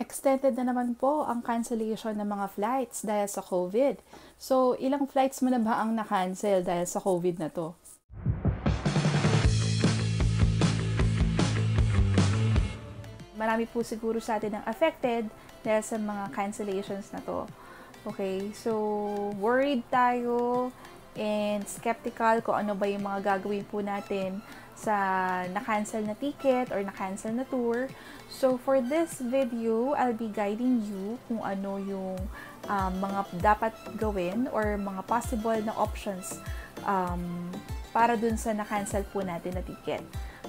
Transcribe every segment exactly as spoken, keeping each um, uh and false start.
extended na naman po ang cancellation ng mga flights dahil sa COVID. So, ilang flights mo na ba ang na-cancel dahil sa COVID na to? Marami po siguro sa atin ang affected dahil sa mga cancellations na to. Okay, so worried tayo and skeptical kung ano ba yung mga gagawin po natin sa na-cancel na ticket or na-cancel na tour. So, for this video, I'll be guiding you kung ano yung um, mga dapat gawin or mga possible na options um, para dun sa na-cancel po natin na ticket.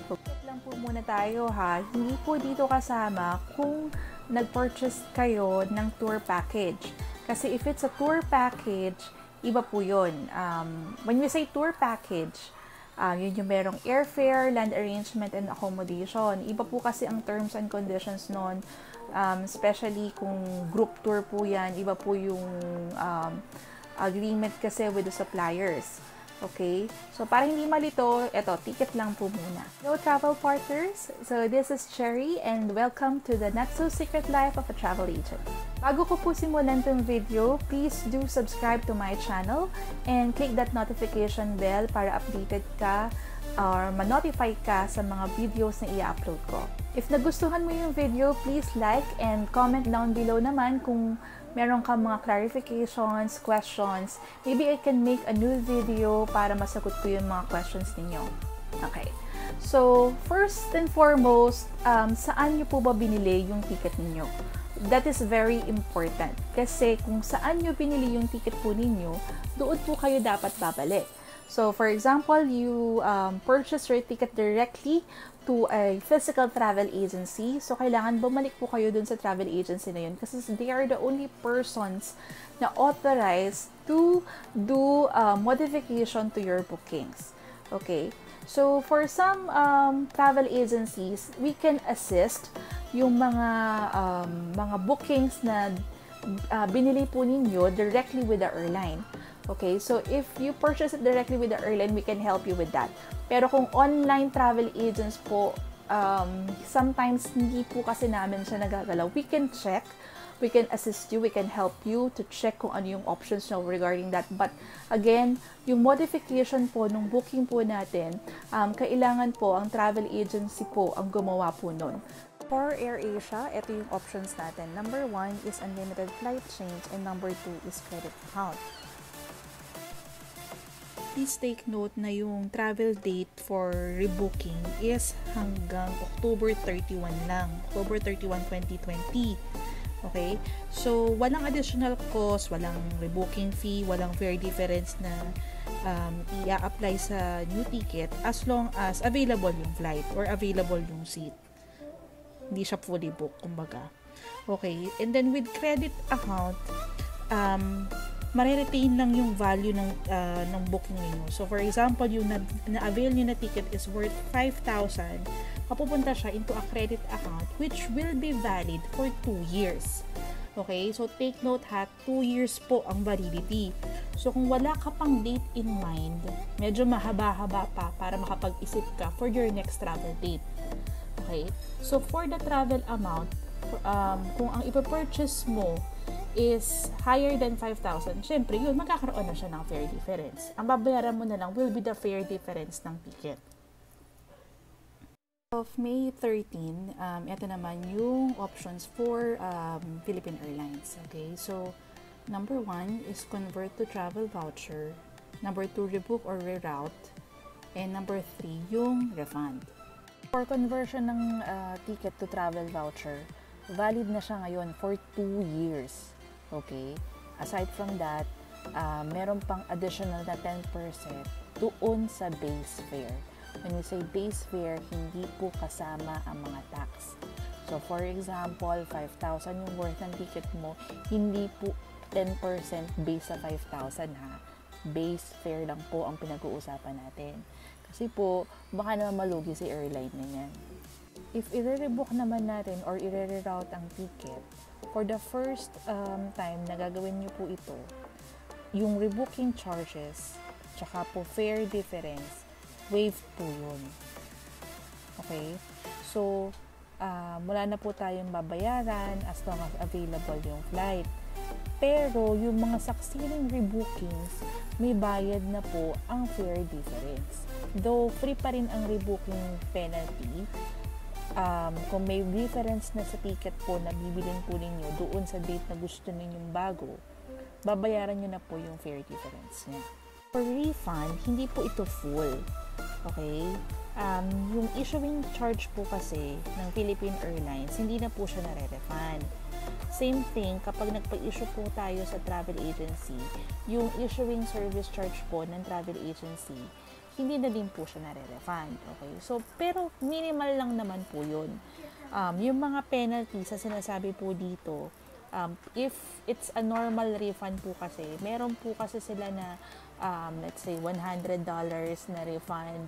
So, lang po muna tayo ha. Hindi po dito kasama kung nag-purchase kayo ng tour package. Kasi if it's a tour package, iba po yun. Um, when we say tour package, Uh, yun yung merong airfare, land arrangement, and accommodation. Iba po kasi ang terms and conditions nun, um, especially kung group tour po yan, iba po yung um, agreement kasi with the suppliers. Okay? So, para hindi malito, eto, ticket lang po muna. Hello, travel partners! So, this is Cherry and welcome to the Not-So-Secret Life of a Travel Agent. Bago ko po simulan itong video, please do subscribe to my channel and click that notification bell para updated ka or ma-notify ka sa mga videos na i-upload ko. If nagustuhan mo yung video, please like and comment down below naman kung meron ka mga clarifications, questions. Maybe I can make a new video para masagot ko yung mga questions ninyo. Okay. So, first and foremost, um, saan nyo po ba binili yung ticket ninyo? That is very important. Kasi kung saan nyo binili yung ticket po ninyo, doon po kayo dapat babalik. So, for example, you um, purchase your ticket directly to a physical travel agency. So, kailangan bumalik po kayo dun sa travel agency na yun kasi they are the only persons na authorized to do uh, modification to your bookings. Okay? So, for some um, travel agencies, we can assist yung mga, um, mga bookings na uh, binili po ninyo directly with the airline. Okay, so if you purchase it directly with the airline, we can help you with that. Pero kung online travel agents po, um, sometimes hindi po kasi namin siya nagagalaw. We can check, we can assist you, we can help you to check kung ano yung options nyo regarding that. But again, yung modification po, nung booking po natin, um, kailangan po ang travel agency po ang gumawa po nun. For AirAsia, ito yung options natin. Number one is unlimited flight change and number two is credit count. Please take note na yung travel date for rebooking is hanggang October thirty-one lang. October thirty-one, twenty twenty. Okay? So, walang additional cost, walang rebooking fee, walang fare difference na um, i-apply sa new ticket as long as available yung flight or available yung seat. Hindi siya fully booked, kumbaga. Okay? And then, with credit account, um... mare-retain lang yung value ng, uh, ng booking niyo. So, for example, yung na-avail nyo na ticket is worth five thousand. Mapupunta siya into a credit account which will be valid for two years. Okay? So, take note ha, two years po ang validity. So, kung wala ka pang date in mind, medyo mahaba-haba pa para makapag-isip ka for your next travel date. Okay? So, for the travel amount, um, kung ang ipapurchase mo is higher than five thousand, syempre yun, magkakaroon na siya ng fare difference. Ang babayaran mo na lang will be the fare difference ng ticket. Of May thirteen, um, ito naman yung options for um, Philippine Airlines. Okay, so number one is convert to travel voucher, number two rebook or reroute, and number three yung refund. For conversion ng uh, ticket to travel voucher, valid na siya ngayon for two years. Okay? Aside from that, uh, meron pang additional na ten percent doon sa base fare. When we say base fare, hindi po kasama ang mga tax. So, for example, five thousand yung worth ng ticket mo, hindi po ten percent base sa five thousand ha. Base fare lang po ang pinag-uusapan natin. Kasi po, baka naman malugi si airline na yan. If i-rebook naman natin or i-reroute ang ticket, for the first um, time na gagawin nyo po ito, yung rebooking charges, tsaka po fare difference, waived po yun. Okay? So, uh, wala na po tayong babayaran as long as available yung flight. Pero yung mga succeeding rebookings, may bayad na po ang fare difference. Though free pa rin ang rebooking penalty, um, kung may difference na sa ticket po na bibilin po ninyo doon sa date na gusto ninyong bago, babayaran nyo na po yung fare difference niya. For refund, hindi po ito full. Okay? Um, yung issuing charge po kasi ng Philippine Airlines, hindi na po siya nare-refund. Same thing, kapag nagpa-issue po tayo sa travel agency, yung issuing service charge po ng travel agency, hindi na din po siya nare-refund. Okay? So, pero minimal lang naman po yun. Um, yung mga penalty sa sinasabi po dito, um, if it's a normal refund po kasi, meron po kasi sila na, um, let's say, one hundred dollars na refund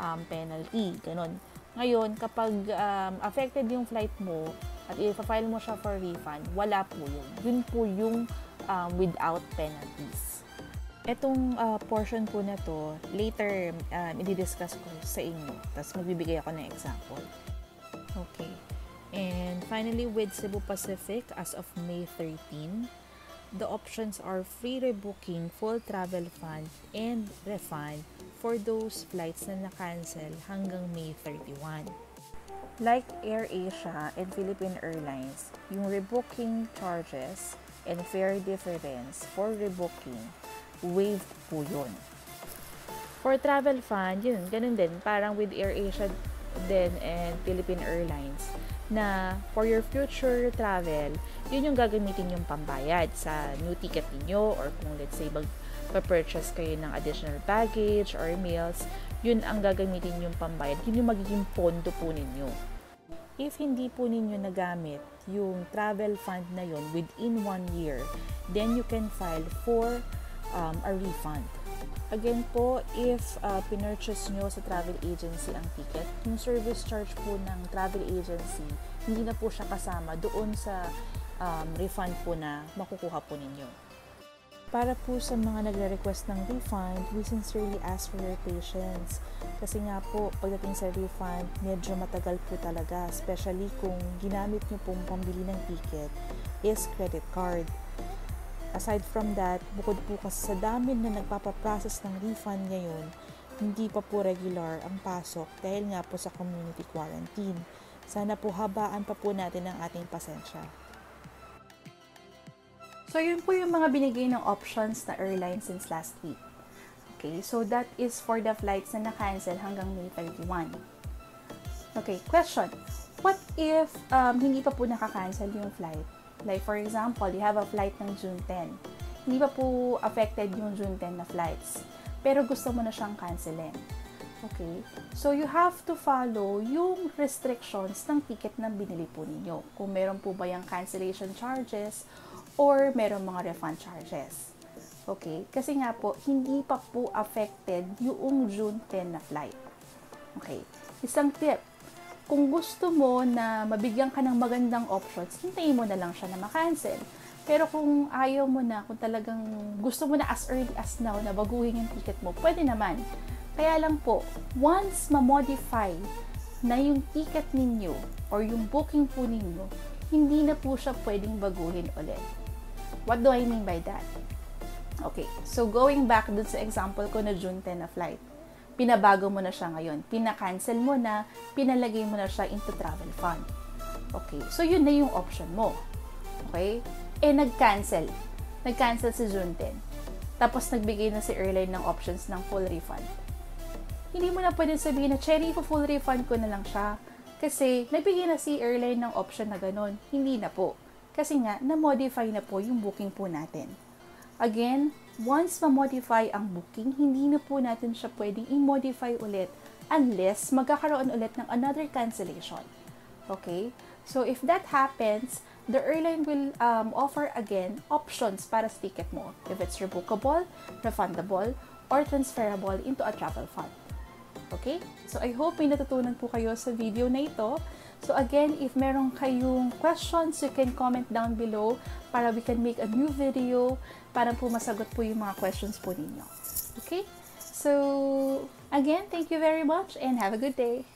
um, penalty. Ganun. Ngayon, kapag um, affected yung flight mo, at i-file mo siya for refund, wala po yun. Yun po yung um, without penalties. Etong uh, portion po na to, later um, i-discuss ko sa inyo. Tapos magbibigay ako ng example. Okay. And finally, with Cebu Pacific, as of May thirteenth, the options are free rebooking, full travel fund, and refund for those flights na na-cancel hanggang May thirty-first. Like AirAsia and Philippine Airlines, yung rebooking charges and fare difference for rebooking, waived po yun. For travel fund, yun, ganun din, parang with AirAsia din and Philippine Airlines, na for your future travel, yun yung gagamitin yung pambayad sa new ticket niyo, or kung let's say mag-purchase kayo ng additional baggage or meals, yun ang gagamitin yung pambayad, yun yung magiging pondo po ninyo. If hindi po ninyo nagamit yung travel fund na yun within one year, then you can file for um, a refund. Again po, if uh, pinurchase nyo sa travel agency ang ticket, yung service charge po ng travel agency, hindi na po siya kasama doon sa um, refund po na makukuha po ninyo. Para po sa mga nagre-request ng refund, we sincerely ask for your patience. Kasi nga po, pagdating sa refund, medyo matagal po talaga, especially kung ginamit nyo pong pambili ng ticket is credit card. Aside from that, bukod po kasi sa dami na nagpapaprocess ng refund ngayon, hindi pa po regular ang pasok dahil nga po sa community quarantine. Sana po habaan pa po natin ang ating pasensya. So yun po yung mga binigay ng options na airline since last week. Okay, so that is for the flights na na-cancel hanggang May thirty-first. Okay, question. What if um, hindi pa po nakakancel yung flight? Like for example, you have a flight ng June tenth. Hindi pa po affected yung June tenth na flights. Pero gusto mo na siyang cancelin. Okay? So you have to follow yung restrictions ng ticket na binili po ninyo. Kung meron po ba yung cancellation charges or meron mga refund charges. Okay? Kasi nga po, hindi pa po affected yung June tenth na flight. Okay? Isang tip. Kung gusto mo na mabigyan ka ng magandang options, hintayin mo na lang siya na makancel. Pero kung ayaw mo na, kung talagang gusto mo na as early as now na baguhin yung ticket mo, pwede naman. Kaya lang po, once ma-modify na yung ticket ninyo or yung booking po ninyo, hindi na po siya pwedeng baguhin ulit. What do I mean by that? Okay, so going back dun sa example ko na June tenth na flight. Pinabago mo na siya ngayon, pinakancel mo na, pinalagay mo na siya into travel fund. Okay, so yun na yung option mo. Okay? Eh, nag-cancel. Nag-cancel si June tenth. Tapos, nagbigay na si airline ng options ng full refund. Hindi mo na pwede sabihin na, Cherry, full refund ko na lang siya. Kasi, nagbigay na si airline ng option na ganun. Hindi na po. Kasi nga, na-modify na po yung booking po natin. Again, once ma-modify ang booking, hindi na po natin siya pwedeng i-modify ulit unless magkakaroon ulit ng another cancellation. Okay? So, if that happens, the airline will um, offer again options para sa ticket mo. If it's rebookable, refundable, or transferable into a travel fund. Okay? So, I hope may natutunan po kayo sa video na ito. So again, if meron kayong questions, you can comment down below para we can make a new video para po masagot po yung mga questions po ninyo. Okay? So, again, thank you very much and have a good day!